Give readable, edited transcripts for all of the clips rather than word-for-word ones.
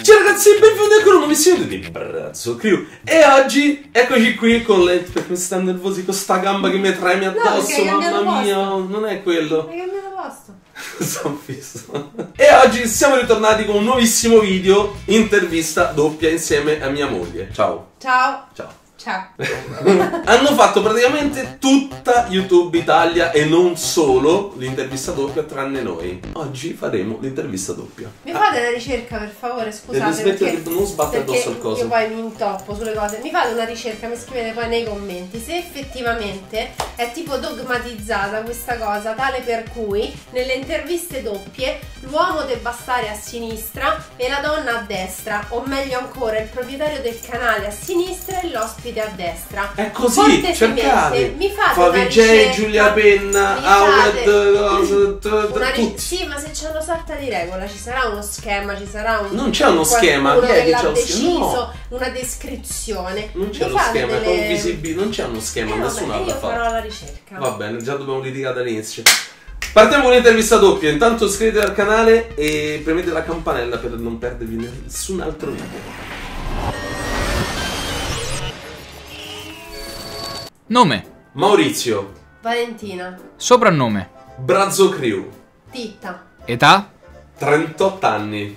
Ciao ragazzi, benvenuti ancora a un nuovo episodio di Brazo Crew. E oggi eccoci qui con le... Perché mi sta nervoso con sta gamba che mi treme addosso, no, mamma mia, non è quello. Hai cambiato posto. Sono fisso. E oggi siamo ritornati con un nuovissimo video, intervista doppia insieme a mia moglie. Ciao. Ciao. Ciao. Ciao. Hanno fatto praticamente tutta YouTube Italia e non solo l'intervista doppia, tranne noi. Oggi faremo l'intervista doppia. Mi fate la ricerca, per favore, scusate, perché non sbattere addosso al coso. Io poi mi intoppo sulle cose. Mi fate una ricerca, mi scrivete poi nei commenti se effettivamente è tipo dogmatizzata questa cosa, tale per cui nelle interviste doppie l'uomo debba stare a sinistra e la donna a destra, o meglio ancora il proprietario del canale a sinistra e l'ospite a destra. È così, cercate. Mi fate Favij, Giulia Penna, Howard, tutti. Sì, ma se c'è una sorta di regola, ci sarà uno schema, ci sarà un... Non c'è uno schema, chi è che c'ha deciso, no. Una descrizione. Non c'è uno schema, delle... non c'è uno schema, nessuno l'ha fatto. Io farò la ricerca. Va bene, già dobbiamo litigare dall'inizio. Partiamo con l'intervista doppia, intanto iscrivetevi al canale e premete la campanella per non perdervi nessun altro video. Nome: Maurizio. Valentina. Soprannome: Brazo Crew. Titta. Età: 38 anni.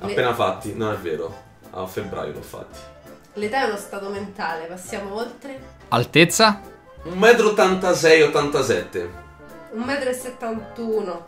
Appena fatti, non è vero. A febbraio l'ho fatti. L'età è uno stato mentale, passiamo oltre. Altezza: 1,86 m, 87 cm. 1,71 m.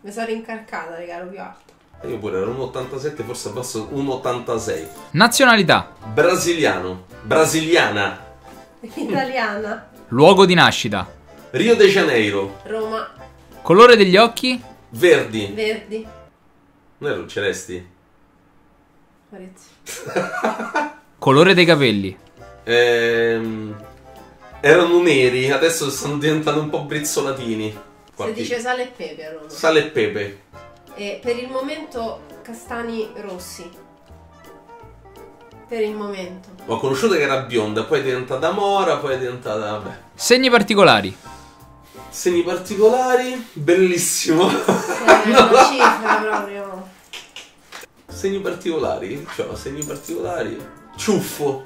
Mi sono rincarcata, raga, ero più alto. Io pure ero 1,87 m, forse abbasso 1,86 m. Nazionalità: brasiliano. Brasiliana. Italiana. Luogo di nascita: Rio de Janeiro. Roma. Colore degli occhi: verdi. Verdi. Non erano celesti? Colore dei capelli: erano neri, adesso stanno diventando un po' brizzolatini. Guardi. Si dice sale e pepe a Roma. Sale e pepe. E per il momento castani rossi. Per il momento. Ho conosciuto che era bionda, poi è diventata mora, poi è diventata... Vabbè. Segni particolari. Segni particolari? Bellissimo. No, la cifra proprio. Segni particolari? Cioè, segni particolari. Ciuffo.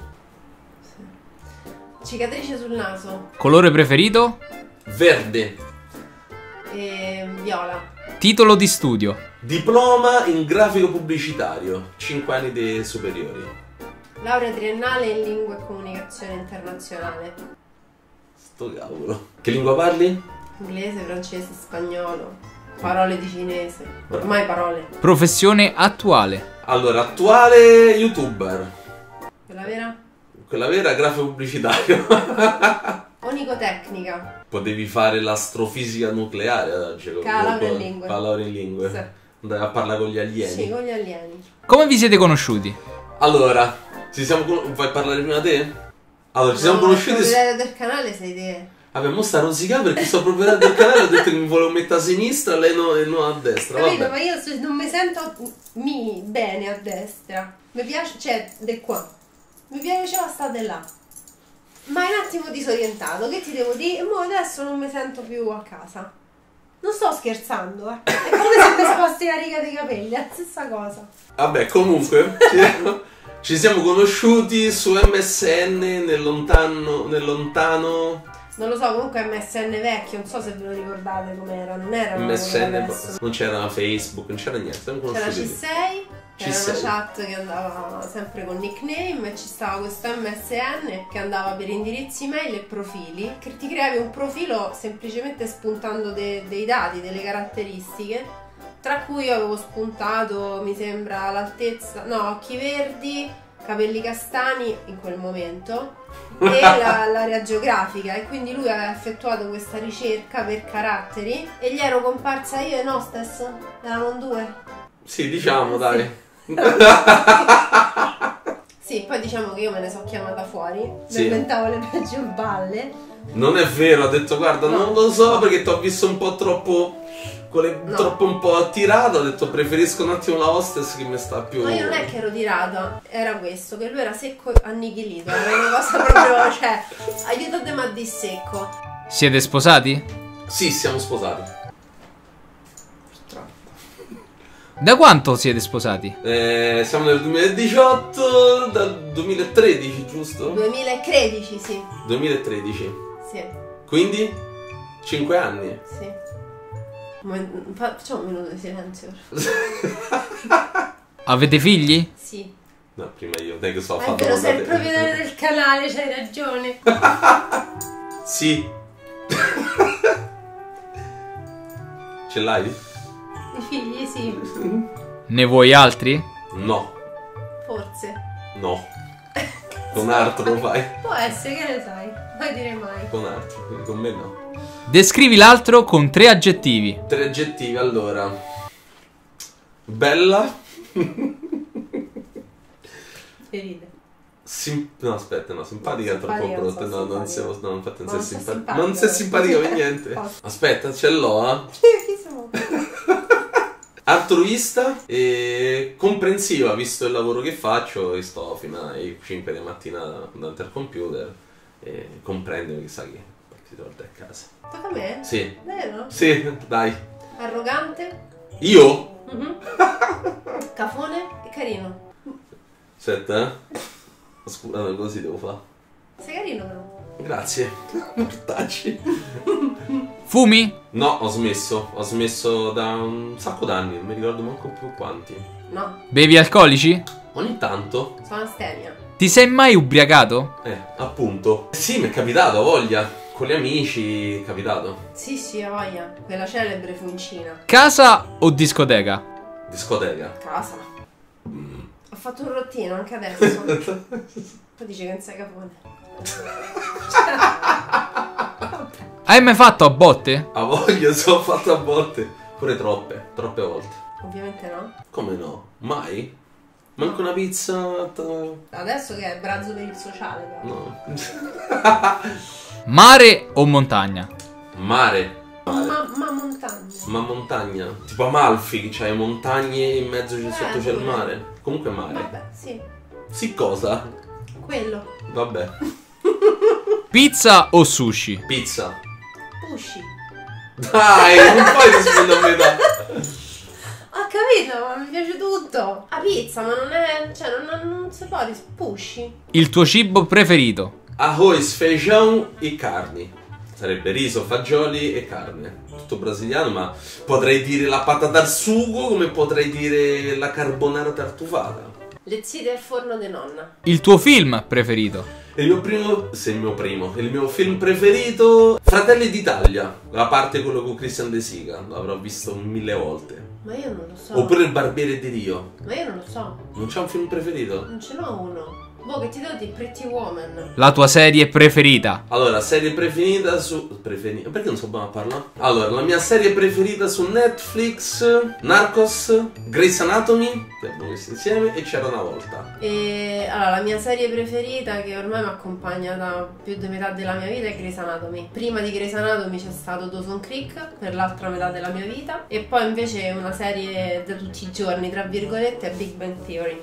Cicatrice sul naso. Colore preferito? Verde. Viola. Titolo di studio? Diploma in grafico pubblicitario, 5 anni di superiori. Laurea triennale in lingua e comunicazione internazionale. Sto cavolo. Che lingua parli? Inglese, francese, spagnolo. Parole di cinese. Ormai parole. Professione attuale. Allora, attuale youtuber. Quella vera? Quella vera, grafico pubblicitario. Onicotecnica. Potevi fare l'astrofisica nucleare ad oggi. Laurea in lingue. Laurea in lingue. Sì. Andai a parlare con gli alieni. Sì, con gli alieni. Come vi siete conosciuti? Allora... Ci siamo conosciuti. Vuoi parlare prima te? Allora, ci siamo conosciuti. Il proprietario del canale sei te. Vabbè, mo sta rosicata perché sto proprietario del canale. Ho detto che mi volevo mettere a sinistra, lei no, e no a destra. Capito, vabbè. Ma io non mi sento bene a destra. Mi piace, cioè, del qua. Mi piaceva stare là. Ma è un attimo disorientato, che ti devo dire? E mo adesso non mi sento più a casa. Non sto scherzando, eh. È come se mi sposti la riga dei capelli, è la stessa cosa. Vabbè, comunque. Ci siamo conosciuti su MSN nel lontano... Non lo so, comunque MSN vecchio, non so se ve lo ricordate com'era, non era... MSN, non c'era Facebook, non c'era niente. C'era C6, c'era una chat che andava sempre con nickname e ci stava questo MSN che andava per indirizzi mail e profili, che ti creavi un profilo semplicemente spuntando dei dati, delle caratteristiche. Tra cui io avevo spuntato, mi sembra, l'altezza, no, occhi verdi, capelli castani, in quel momento, e l'area geografica. E quindi lui aveva effettuato questa ricerca per caratteri e gli ero comparsa io e no stesso, eravamo due. Sì, diciamo, dai. Sì, poi diciamo che io me ne sono chiamata fuori, sì. Mi inventavo le peggio balle. Non è vero, ho detto, guarda, no. Non lo so perché ti ho visto un po' troppo... No. Troppo un po' attirata, ho detto preferisco un attimo la hostess che mi sta più... Ma io non è che ero tirata, era questo, che lui era secco e annichilito, era una cosa proprio, cioè, aiutate ma di secco. Siete sposati? Sì, siamo sposati. Purtroppo. Da quanto siete sposati? Siamo nel 2018, dal 2013, giusto? 2013, sì. 2013? Sì. Quindi? 5 anni? Sì. Facciamo un minuto di silenzio. Avete figli? Sì. No, prima io, dai che so fatto. Però sei il proprietario del canale, c'hai ragione. Sì. Ce l'hai? I figli, sì. Ne vuoi altri? No. Forse. No. Con altro non vai. Può essere, che ne sai. Mai dire mai. Con altro, quindi con me no. Descrivi l'altro con 3 aggettivi. 3 aggettivi, allora. Bella. Ferite. No, aspetta, no, simpatica è troppo brutta. No, non siamo. No, infatti non sei simpatica. Non sei simpatica per niente. Aspetta, ce l'ho, eh. Chi siamo? Altruista e comprensiva, visto il lavoro che faccio, e sto fino alle 5 di mattina davanti al computer. E comprendere chissà che si torna a casa. Tocca a me? Sì. Vero? Sì, dai. Arrogante? Io? Cafone e carino. Aspetta, scusa, così devo fare. Sei carino però. Grazie. Mortacci. Fumi? No, ho smesso da un sacco d'anni, non mi ricordo manco più quanti. No. Bevi alcolici? Ogni tanto. Sono astemia. Ti sei mai ubriacato? Appunto. Sì, mi è capitato, a voglia. Con gli amici, è capitato. Sì, a voglia. Quella celebre funcina. Casa o discoteca? Discoteca. Casa. Ho fatto un rottino anche adesso. Poi dici che non sei capone. Hai mai fatto a botte? A voglia, sono fatto a botte. Pure troppe volte. Ovviamente no. Come no? Mai? Manco una pizza. Adesso che è pranzo per il sociale, però. No. Mare o montagna? Mare. Ma montagna. Ma montagna? Tipo Amalfi, c'hai montagne e in mezzo sotto c'è il mare. Comunque mare. Vabbè, sì. Sì cosa? Quello. Vabbè. Pizza o sushi? Pizza. Sushi. Dai, non puoi rispondere a metà. Ho capito, ma mi piace tutto. A pizza, ma non è... cioè, non si può rispondere. Il tuo cibo preferito? Arroz, feijão e carni. Sarebbe riso, fagioli e carne. Tutto brasiliano, ma potrei dire la patata al sugo, come potrei dire la carbonara tartufata. Le zite al forno di nonna. Il tuo film preferito? Il mio film preferito... Fratelli d'Italia. La parte quello con Christian De Sica. L'avrò visto 1000 volte. Ma io non lo so. Oppure Il barbiere di Rio. Ma io non lo so. Non c'è un film preferito? Non ce n'ho uno. Boh, che ti do di Pretty Woman. La tua serie preferita? Allora, serie preferita su... Perché non so bene a parlare? Allora, la mia serie preferita su Netflix, Narcos, Grey's Anatomy, che abbiamo visto insieme, e C'era una volta. E allora, la mia serie preferita, che ormai mi accompagna da più di metà della mia vita, è Grey's Anatomy. Prima di Grey's Anatomy c'è stato Dawson Creek, per l'altra metà della mia vita. E poi invece una serie da tutti i giorni, tra virgolette, è Big Bang Theory.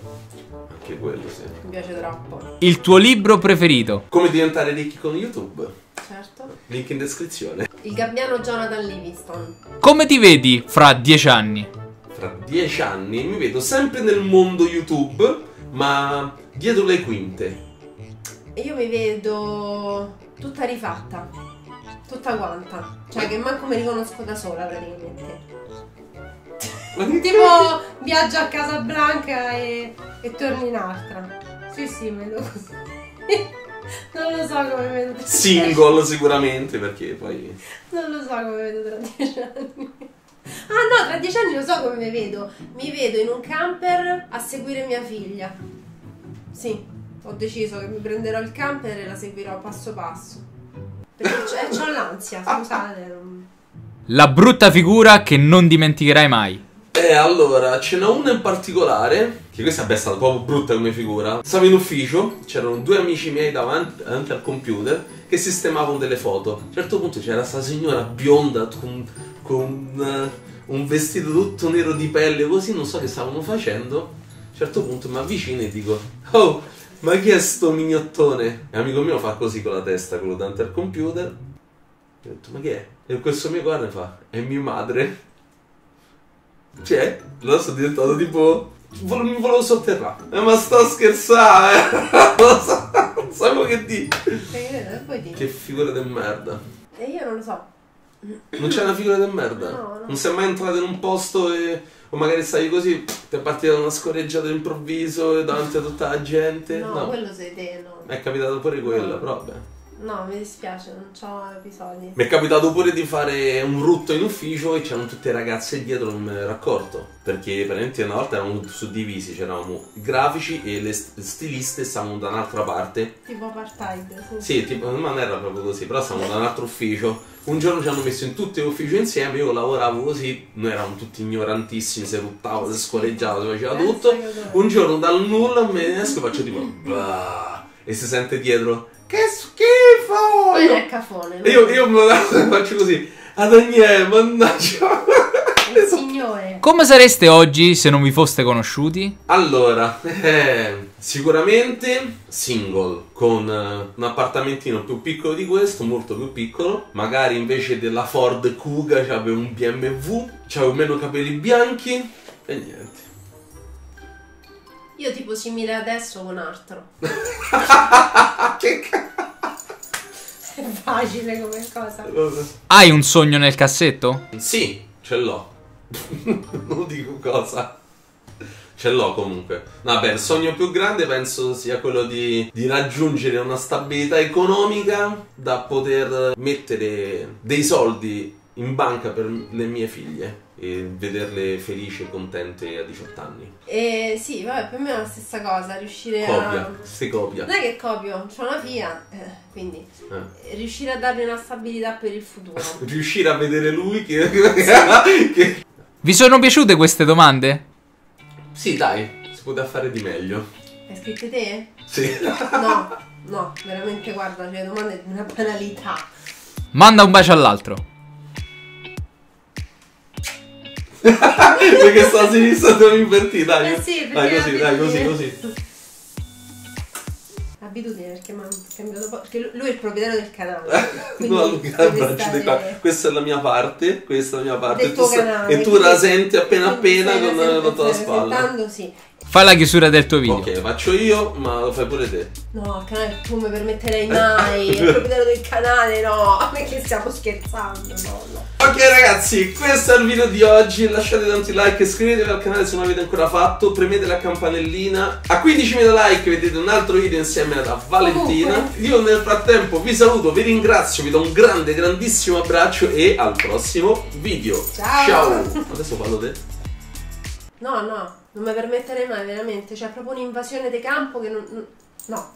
Anche quello, sì. Mi piace troppo. Il tuo libro preferito? Come diventare ricchi con YouTube. Certo. Link in descrizione. Il gabbiano Jonathan Livingston. Come ti vedi fra 10 anni? Fra 10 anni mi vedo sempre nel mondo YouTube, ma dietro le quinte. E io mi vedo tutta rifatta, tutta quanta. Cioè che manco mi riconosco da sola praticamente. Tipo viaggio a Casablanca e torno in altra. Sì, me lo così. Non lo so come vedo tra 10 anni. Single sicuramente, perché poi... Non lo so come vedo tra 10 anni. Ah no, tra 10 anni lo so come mi vedo. Mi vedo in un camper a seguire mia figlia. Sì, ho deciso che mi prenderò il camper e la seguirò passo passo. Perché c'ho l'ansia, scusate. La brutta figura che non dimenticherai mai. Allora, ce n'ho una in particolare, che questa è stata proprio brutta come figura. Stavo in ufficio, c'erano 2 amici miei davanti al computer che sistemavano delle foto. A un certo punto c'era sta signora bionda con un vestito tutto nero di pelle, così, non so che stavano facendo. A un certo punto mi avvicino e dico: "Oh, ma chi è sto mignottone?" E amico mio fa così con la testa, quello davanti al computer. Io ho detto: "Ma chi è?" E questo mi guarda e fa: "È mia madre." Cioè, lo sono diventato tipo... mi volevo sotterrare. Ma sto scherzando, non so che dire. Che figura di merda. E io non lo so. Non c'è una figura di merda? No, no. Non sei mai entrato in un posto e... o magari stavi così, ti è partita una scorreggiata all'improvviso davanti a tutta la gente? No, no. Quello sei te, no. Mi è capitato pure quello, però vabbè. No, mi dispiace, non c'ho episodi. Mi è capitato pure di fare un rutto in ufficio e c'erano tutte le ragazze dietro, non me ne ero accorto. Perché praticamente una volta eravamo suddivisi, c'eravamo grafici e le stiliste stavano da un'altra parte. Tipo apartheid. Sì, tipo, ma non era proprio così, però stavamo da un altro ufficio. Un giorno ci hanno messo in tutti gli uffici insieme, io lavoravo così, noi eravamo tutti ignorantissimi, si ruttava, si scorreggiava, si faceva tutto. Un giorno dal nulla me ne esco e faccio tipo bah, e si sente dietro. Che schifo! Poi è cafone. Io me faccio così. Adagniè, mannaggia. Il signore. Come sareste oggi se non vi foste conosciuti? Allora, sicuramente single, con un appartamentino più piccolo di questo, molto più piccolo. Magari invece della Ford Kuga c'avevo un BMW, c'avevo meno capelli bianchi e niente. Io tipo simile adesso con altro. Che cazzo! È facile come cosa. Hai un sogno nel cassetto? Sì, ce l'ho. Non dico cosa. Ce l'ho comunque. Vabbè, il sogno più grande penso sia quello di raggiungere una stabilità economica da poter mettere dei soldi in banca per le mie figlie e vederle felici e contente a 18 anni. Sì, vabbè, per me è la stessa cosa, riuscire a... si copia. Non è che copio, c'ho una figlia, quindi riuscire a darle una stabilità per il futuro. Riuscire a vedere lui che... sì. Che... vi sono piaciute queste domande? Sì, dai, si poteva fare di meglio. Hai scritto te? Sì. No, no, veramente guarda, cioè, le domande di una banalità. Manda un bacio all'altro. Perché sta a sinistra sono invertiti, dai. Sì, dai, così, dai, così. Abitudine, perché mi ha cambiato po'. Perché lui è il proprietario del canale. No, Luca, abbracciate qua. Questa è la mia parte, questa è la mia parte. Tu canale, e tu la senti appena appena con la spalla. Sentando, sì. Fai la chiusura del tuo video. Ok, faccio io, ma lo fai pure te. No, il canale tu mi permetterei mai. Il proprietario del canale, no. Perché stiamo scherzando, no. Ok ragazzi, questo è il video di oggi, lasciate tanti like, iscrivetevi al canale se non l'avete ancora fatto, premete la campanellina, a 15.000 like vedete un altro video insieme a Valentina. Io nel frattempo vi saluto, vi ringrazio, vi do un grande, grandissimo abbraccio e al prossimo video. Ciao! Ciao. Adesso parlo te. No, no, non mi permetterei mai veramente, c'è proprio un'invasione di campo che non... no.